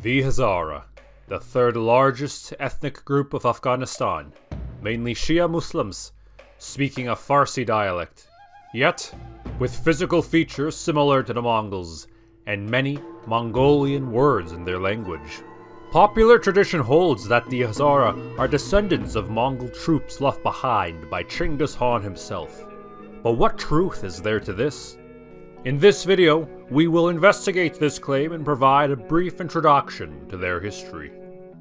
The Hazara, the third largest ethnic group of Afghanistan, mainly Shia Muslims, speaking a Farsi dialect, yet with physical features similar to the Mongols, and many Mongolian words in their language. Popular tradition holds that the Hazara are descendants of Mongol troops left behind by Chinggis Khan himself. But what truth is there to this? In this video, we will investigate this claim and provide a brief introduction to their history.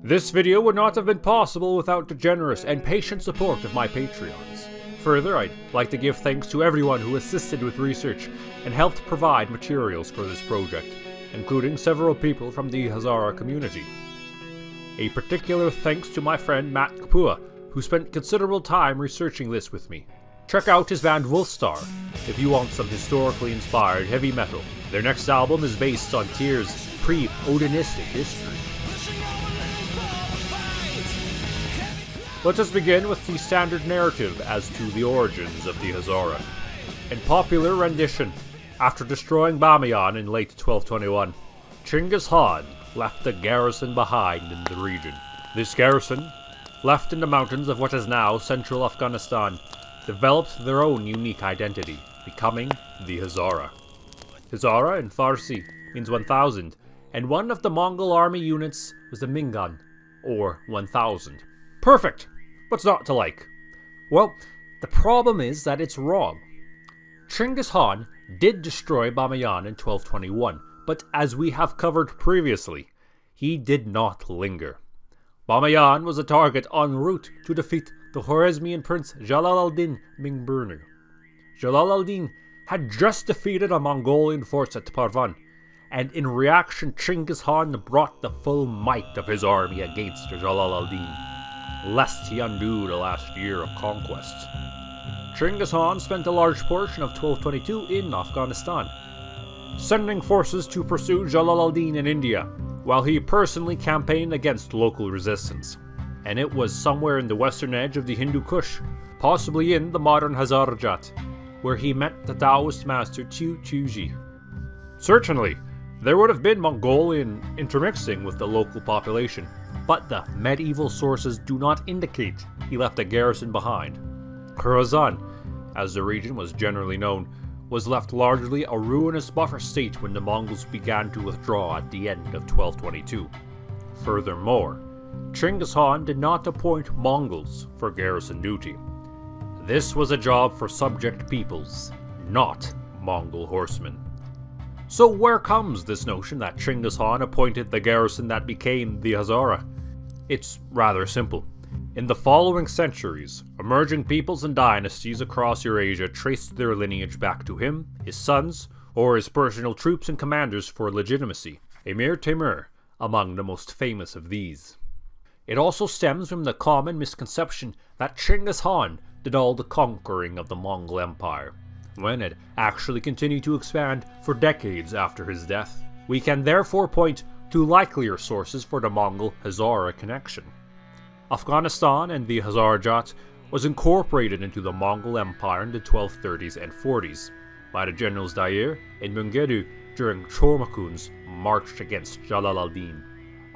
This video would not have been possible without the generous and patient support of my Patreons. Further, I'd like to give thanks to everyone who assisted with research and helped provide materials for this project, including several people from the Hazara community. A particular thanks to my friend Matt Kapua, who spent considerable time researching this with me. Check out his band Wolfstar if you want some historically inspired heavy metal. Their next album is based on Tyr's pre-Odinistic history. Let us begin with the standard narrative as to the origins of the Hazara. In popular rendition, after destroying Bamiyan in late 1221, Chinggis Khan left a garrison behind in the region. This garrison, left in the mountains of what is now central Afghanistan, developed their own unique identity, becoming the Hazara. Hazara in Farsi means 1,000, and one of the Mongol army units was the Mingan, or 1,000. Perfect! What's not to like? Well, the problem is that it's wrong. Chinggis Khan did destroy Bamiyan in 1221, but as we have covered previously, he did not linger. Bamiyan was a target en route to defeat the Khwarezmian prince Jalal al-Din Mingbirnu. Jalal al-Din had just defeated a Mongolian force at Parvan, and in reaction Chinggis Khan brought the full might of his army against Jalal al-Din, lest he undo the last year of conquest. Chinggis Khan spent a large portion of 1222 in Afghanistan, sending forces to pursue Jalal al-Din in India, while he personally campaigned against local resistance. And it was somewhere in the western edge of the Hindu Kush, possibly in the modern Hazarajat, where he met the Taoist master Chu Chuji. Certainly, there would have been Mongolian intermixing with the local population, but the medieval sources do not indicate he left a garrison behind. Khorasan, as the region was generally known, was left largely a ruinous buffer state when the Mongols began to withdraw at the end of 1222. Furthermore, Chinggis Khan did not appoint Mongols for garrison duty. This was a job for subject peoples, not Mongol horsemen. So where comes this notion that Chinggis Khan appointed the garrison that became the Hazara? It's rather simple. In the following centuries, emerging peoples and dynasties across Eurasia traced their lineage back to him, his sons, or his personal troops and commanders for legitimacy. Emir Temur, among the most famous of these. It also stems from the common misconception that Chinggis Khan did all the conquering of the Mongol Empire, when it actually continued to expand for decades after his death. We can therefore point to likelier sources for the Mongol Hazara connection. Afghanistan and the Hazarajat was incorporated into the Mongol Empire in the 1230s and 40s by the generals Dair and Mungedu during Chormakun's march against Jalal al-Din.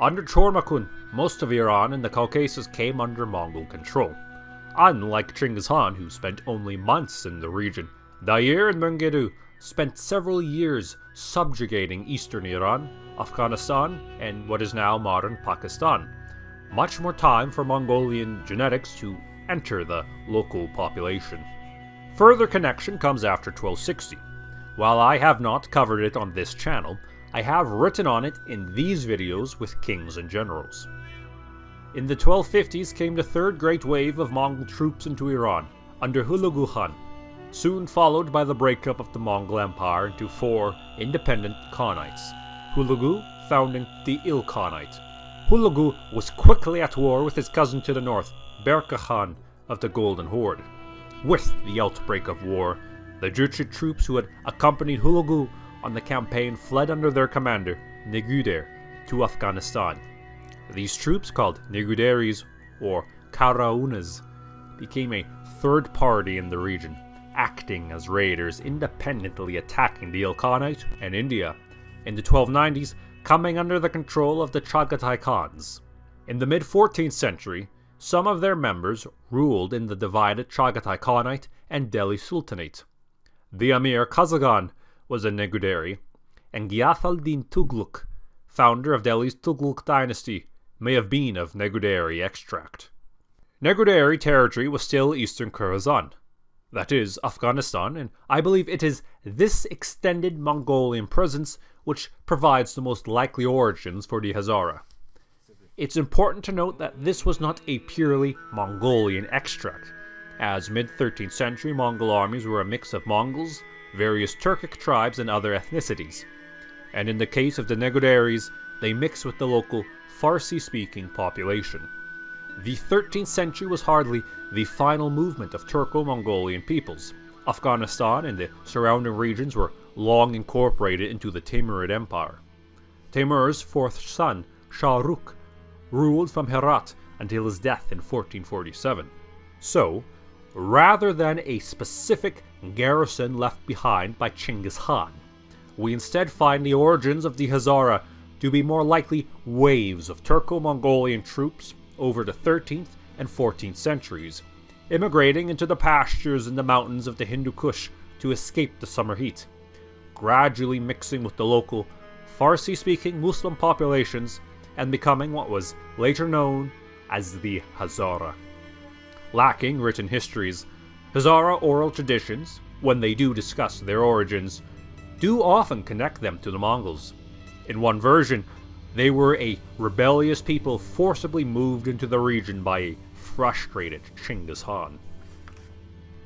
Under Chormakun, most of Iran and the Caucasus came under Mongol control. Unlike Chinggis Khan, who spent only months in the region, Dair and Mungedu spent several years subjugating eastern Iran, Afghanistan, and what is now modern Pakistan. Much more time for Mongolian genetics to enter the local population. Further connection comes after 1260. While I have not covered it on this channel, I have written on it in these videos with kings and generals. In the 1250s came the third great wave of Mongol troops into Iran, under Hulagu Khan, soon followed by the breakup of the Mongol Empire into four independent Khanates, Hulagu founding the Il Khanate. Hulagu was quickly at war with his cousin to the north, Berka Khan of the Golden Horde. With the outbreak of war, the Jurchid troops who had accompanied Hulagu on the campaign fled under their commander, Neguder, to Afghanistan. These troops, called Neguderis or Karaunas, became a third party in the region, acting as raiders, independently attacking the Il Khanate and India. In the 1290s, coming under the control of the Chagatai Khans. In the mid-14th century, some of their members ruled in the divided Chagatai Khanate and Delhi Sultanate. The Amir Kazaghan was a Neguderi, and Ghiath al-Din Tughluq, founder of Delhi's Tughluq dynasty, may have been of Neguderi extract. Neguderi territory was still eastern Khorasan, that is, Afghanistan, and I believe it is this extended Mongolian presence which provides the most likely origins for the Hazara. It's important to note that this was not a purely Mongolian extract, as mid-13th century Mongol armies were a mix of Mongols, various Turkic tribes, and other ethnicities, and in the case of the Neguderis, they mixed with the local Farsi-speaking population. The 13th century was hardly the final movement of Turco-Mongolian peoples. Afghanistan and the surrounding regions were long incorporated into the Timurid Empire. Timur's fourth son, Shah Rukh, ruled from Herat until his death in 1447. So, rather than a specific garrison left behind by Chinggis Khan, we instead find the origins of the Hazara to be more likely waves of Turco-Mongolian troops over the 13th and 14th centuries, immigrating into the pastures and the mountains of the Hindu Kush to escape the summer heat, gradually mixing with the local Farsi-speaking Muslim populations and becoming what was later known as the Hazara. Lacking written histories, Hazara oral traditions, when they do discuss their origins, do often connect them to the Mongols. In one version, they were a rebellious people forcibly moved into the region by a frustrated Chinggis Khan.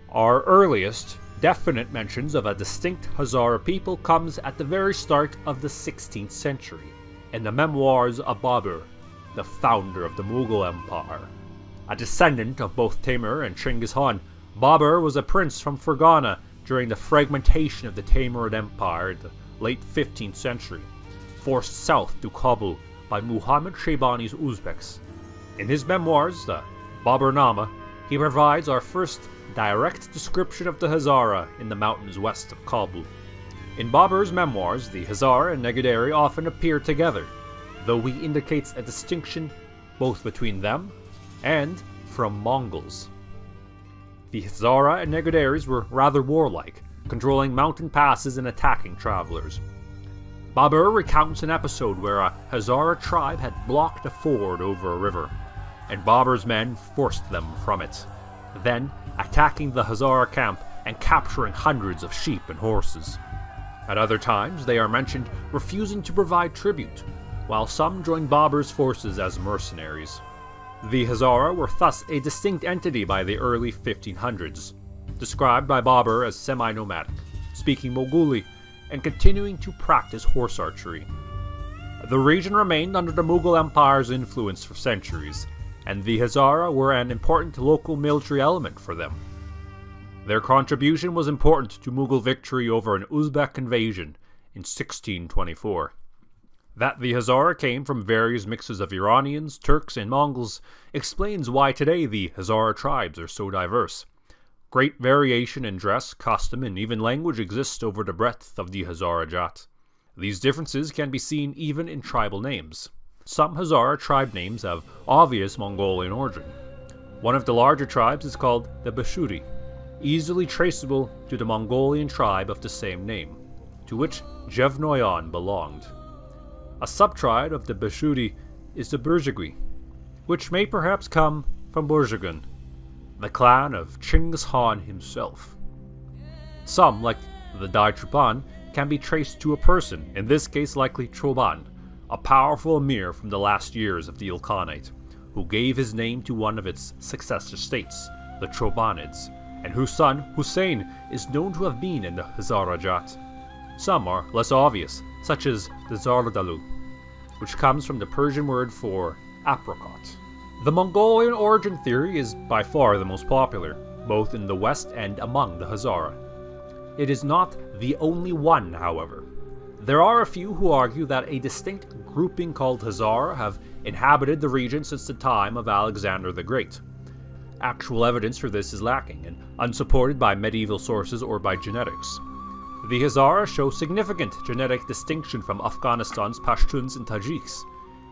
Our earliest, definite mentions of a distinct Hazara people comes at the very start of the 16th century, in the memoirs of Babur, the founder of the Mughal Empire. A descendant of both Timur and Chinggis Khan, Babur was a prince from Ferghana during the fragmentation of the Timurid Empire in the late 15th century, forced south to Kabul by Muhammad Shaybani's Uzbeks. In his memoirs, the Baburnama, he provides our first direct description of the Hazara in the mountains west of Kabul. In Babur's memoirs, the Hazara and Neguderi often appear together, though he indicates a distinction both between them and from Mongols. The Hazara and Neguderis were rather warlike, controlling mountain passes and attacking travelers. Babur recounts an episode where a Hazara tribe had blocked a ford over a river, and Babur's men forced them from it, then attacking the Hazara camp and capturing hundreds of sheep and horses. At other times, they are mentioned refusing to provide tribute, while some joined Babur's forces as mercenaries. The Hazara were thus a distinct entity by the early 1500s, described by Babur as semi-nomadic, speaking Moghuli, and continuing to practice horse archery. The region remained under the Mughal Empire's influence for centuries, and the Hazara were an important local military element for them. Their contribution was important to Mughal victory over an Uzbek invasion in 1624. That the Hazara came from various mixes of Iranians, Turks, and Mongols explains why today the Hazara tribes are so diverse. Great variation in dress, costume, and even language exists over the breadth of the Hazara Jat. These differences can be seen even in tribal names. Some Hazara tribe names have obvious Mongolian origin. One of the larger tribes is called the Bashuri, easily traceable to the Mongolian tribe of the same name, to which Jevnoyan belonged. A subtribe of the Bashuri is the Burzugui, which may perhaps come from Burzugan, the clan of Chinggis Khan himself. Some, like the Daichupan, can be traced to a person, in this case likely Choban, a powerful emir from the last years of the Ilkhanate, who gave his name to one of its successor states, the Chobanids, and whose son, Hussein, is known to have been in the Hazara Jat. Some are less obvious, such as the Zardalu, which comes from the Persian word for apricot. The Mongolian origin theory is by far the most popular, both in the West and among the Hazara. It is not the only one, however. There are a few who argue that a distinct grouping called Hazara have inhabited the region since the time of Alexander the Great. Actual evidence for this is lacking, and unsupported by medieval sources or by genetics. The Hazara show significant genetic distinction from Afghanistan's Pashtuns and Tajiks,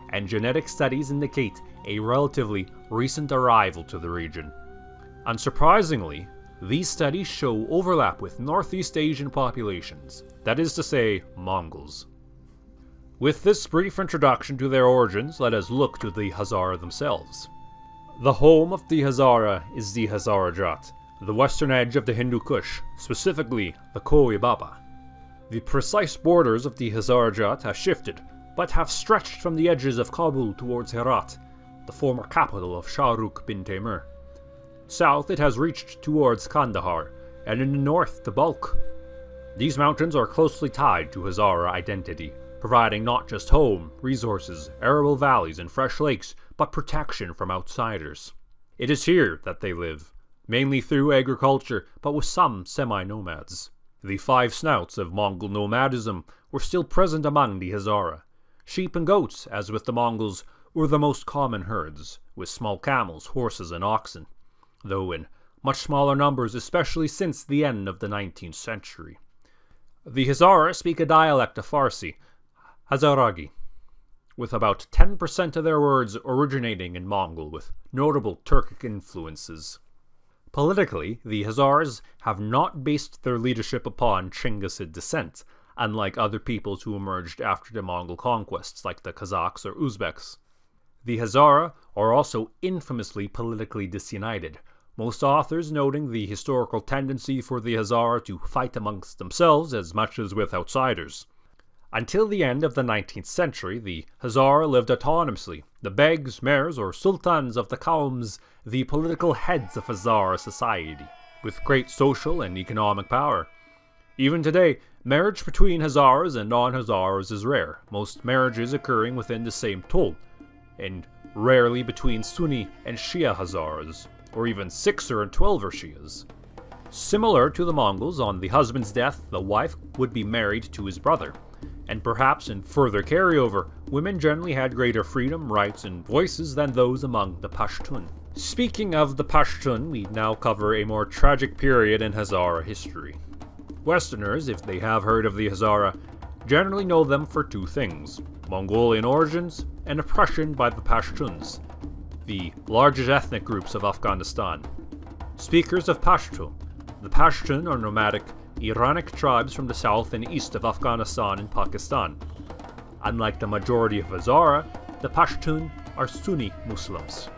and genetic studies indicate a relatively recent arrival to the region. Unsurprisingly, these studies show overlap with Northeast Asian populations, that is to say, Mongols. With this brief introduction to their origins, let us look to the Hazara themselves. The home of the Hazara is the Hazarajat, the western edge of the Hindu Kush, specifically the Khoi Baba. The precise borders of the Hazarajat have shifted, but have stretched from the edges of Kabul towards Herat, the former capital of Shah Rukh bin Taimur. South it has reached towards Kandahar, and in the north to Balkh. These mountains are closely tied to Hazara identity, providing not just home, resources, arable valleys and fresh lakes, but protection from outsiders. It is here that they live, mainly through agriculture, but with some semi-nomads. The five snouts of Mongol nomadism were still present among the Hazara. Sheep and goats, as with the Mongols, were the most common herds, with small camels, horses and oxen, though in much smaller numbers, especially since the end of the 19th century. The Hazara speak a dialect of Farsi, Hazaragi, with about 10% of their words originating in Mongol, with notable Turkic influences. Politically, the Hazaras have not based their leadership upon Chinggisid descent, unlike other peoples who emerged after the Mongol conquests, like the Kazakhs or Uzbeks. The Hazara are also infamously politically disunited, most authors noting the historical tendency for the Hazara to fight amongst themselves as much as with outsiders. Until the end of the 19th century, the Hazara lived autonomously. The begs, mayors, or sultans of the qawms, the political heads of Hazara society, with great social and economic power. Even today, marriage between Hazaras and non-Hazaras is rare, most marriages occurring within the same toll, and rarely between Sunni and Shia Hazaras, or even Sixer and Twelver Shias. Similar to the Mongols, on the husband's death, the wife would be married to his brother. And perhaps in further carryover, women generally had greater freedom, rights, and voices than those among the Pashtun. Speaking of the Pashtun, we now cover a more tragic period in Hazara history. Westerners, if they have heard of the Hazara, generally know them for two things: Mongolian origins and oppression by the Pashtuns, the largest ethnic groups of Afghanistan. Speakers of Pashto, the Pashtun are nomadic, Iranic tribes from the south and east of Afghanistan and Pakistan. Unlike the majority of Hazara, the Pashtun are Sunni Muslims.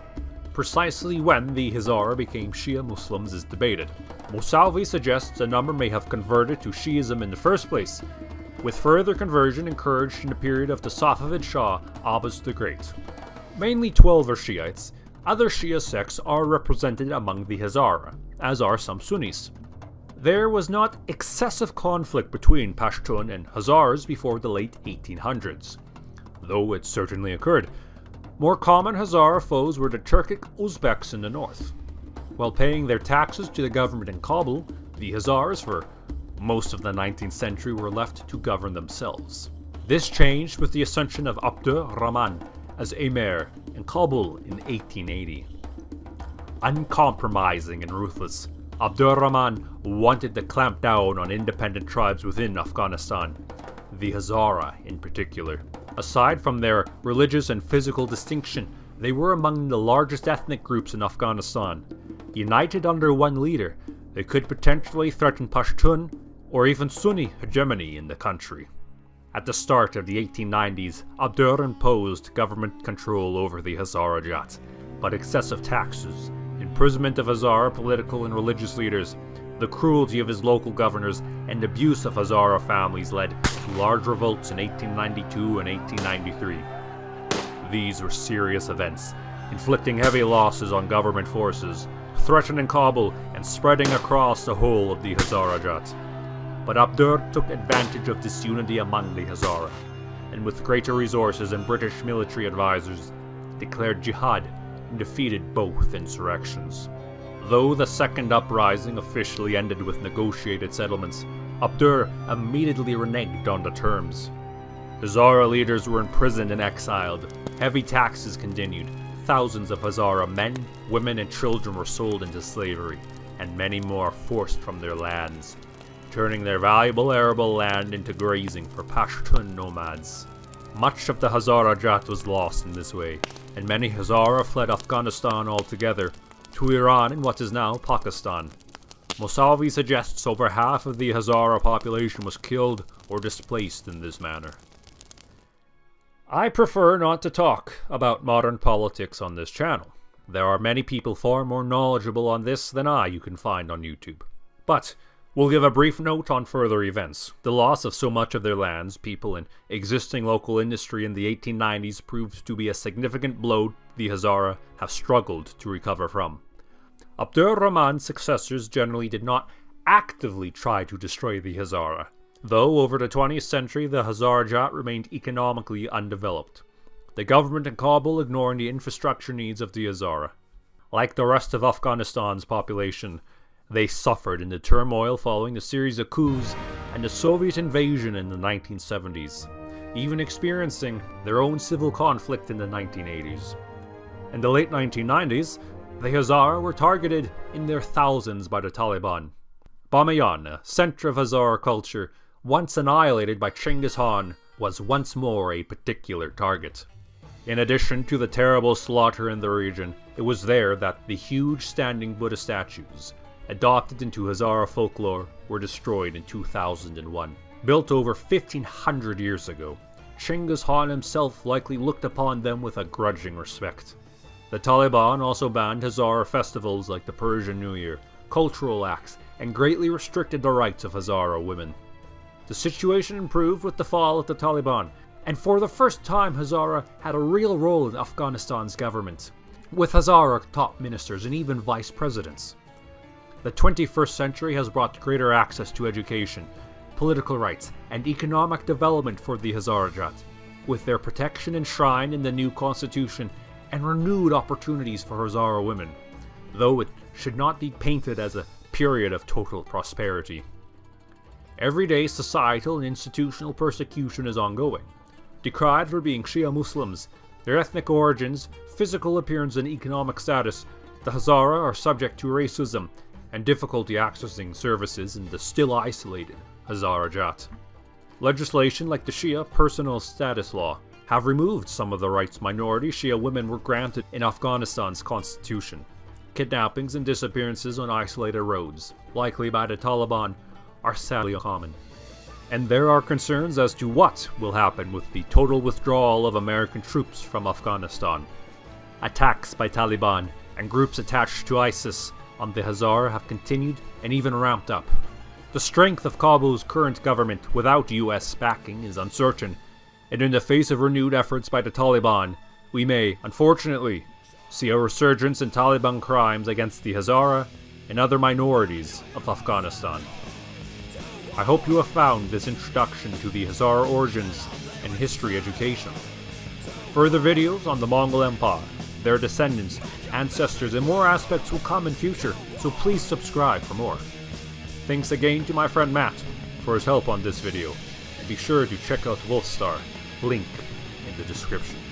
Precisely when the Hazara became Shia Muslims is debated. Mosavi suggests a number may have converted to Shiism in the first place, with further conversion encouraged in the period of the Safavid Shah Abbas the Great. Mainly Twelver Shiites, other Shia sects are represented among the Hazara, as are some Sunnis. There was not excessive conflict between Pashtun and Hazaras before the late 1800s, though it certainly occurred. More common Hazara foes were the Turkic Uzbeks in the north. While paying their taxes to the government in Kabul, the Hazaras for most of the 19th century were left to govern themselves. This changed with the ascension of Abdur Rahman as emir in Kabul in 1880. Uncompromising and ruthless, Abdur Rahman wanted to clamp down on independent tribes within Afghanistan, the Hazara in particular. Aside from their religious and physical distinction, they were among the largest ethnic groups in Afghanistan. United under one leader, they could potentially threaten Pashtun or even Sunni hegemony in the country. At the start of the 1890s, Abdur imposed government control over the Hazarajat, but excessive taxes, imprisonment of Hazara political and religious leaders, the cruelty of his local governors, and abuse of Hazara families led to large revolts in 1892 and 1893. These were serious events, inflicting heavy losses on government forces, threatening Kabul, and spreading across the whole of the Hazarajat. But Abdur took advantage of disunity among the Hazara, and with greater resources and British military advisors, declared jihad and defeated both insurrections. Though the second uprising officially ended with negotiated settlements, Abdur immediately reneged on the terms. Hazara leaders were imprisoned and exiled, heavy taxes continued, thousands of Hazara men, women and children were sold into slavery, and many more forced from their lands. turning their valuable arable land into grazing for Pashtun nomads. Much of the Hazarajat was lost in this way, and many Hazara fled Afghanistan altogether, to Iran and what is now Pakistan. Mosavi suggests over half of the Hazara population was killed or displaced in this manner. I prefer not to talk about modern politics on this channel. There are many people far more knowledgeable on this than I you can find on YouTube. But we'll give a brief note on further events. The loss of so much of their lands, people, and existing local industry in the 1890s proved to be a significant blow the Hazara have struggled to recover from. Abdur Rahman's successors generally did not actively try to destroy the Hazara, though over the 20th century the Hazarajat remained economically undeveloped. The government in Kabul ignoring the infrastructure needs of the Hazara. Like the rest of Afghanistan's population, they suffered in the turmoil following a series of coups and the Soviet invasion in the 1970s, even experiencing their own civil conflict in the 1980s. In the late 1990s, the Hazara were targeted in their thousands by the Taliban. Bamiyan, a center of Hazara culture, once annihilated by Chinggis Khan, was once more a particular target. In addition to the terrible slaughter in the region, it was there that the huge standing Buddha statues, adopted into Hazara folklore, were destroyed in 2001. Built over 1,500 years ago, Chinggis Khan himself likely looked upon them with a grudging respect. The Taliban also banned Hazara festivals like the Persian New Year, cultural acts, and greatly restricted the rights of Hazara women. The situation improved with the fall of the Taliban, and for the first time Hazara had a real role in Afghanistan's government, with Hazara top ministers and even vice presidents. The 21st century has brought greater access to education, political rights, and economic development for the Hazarajat, with their protection enshrined in the new constitution and renewed opportunities for Hazara women, though it should not be painted as a period of total prosperity. Everyday societal and institutional persecution is ongoing. Decried for being Shia Muslims, their ethnic origins, physical appearance and economic status, the Hazara are subject to racism and difficulty accessing services in the still isolated Hazarajat. Legislation like the Shia Personal Status Law have removed some of the rights minority Shia women were granted in Afghanistan's constitution. Kidnappings and disappearances on isolated roads, likely by the Taliban, are sadly common. And there are concerns as to what will happen with the total withdrawal of American troops from Afghanistan. Attacks by Taliban and groups attached to ISIS on the Hazara have continued and even ramped up. The strength of Kabul's current government without US backing is uncertain, and in the face of renewed efforts by the Taliban, we may, unfortunately, see a resurgence in Taliban crimes against the Hazara and other minorities of Afghanistan. I hope you have found this introduction to the Hazara origins and history education. Further videos on the Mongol Empire, their descendants, ancestors, and more aspects will come in future, so please subscribe for more. Thanks again to my friend Matt for his help on this video, and be sure to check out Wolfstar, link in the description.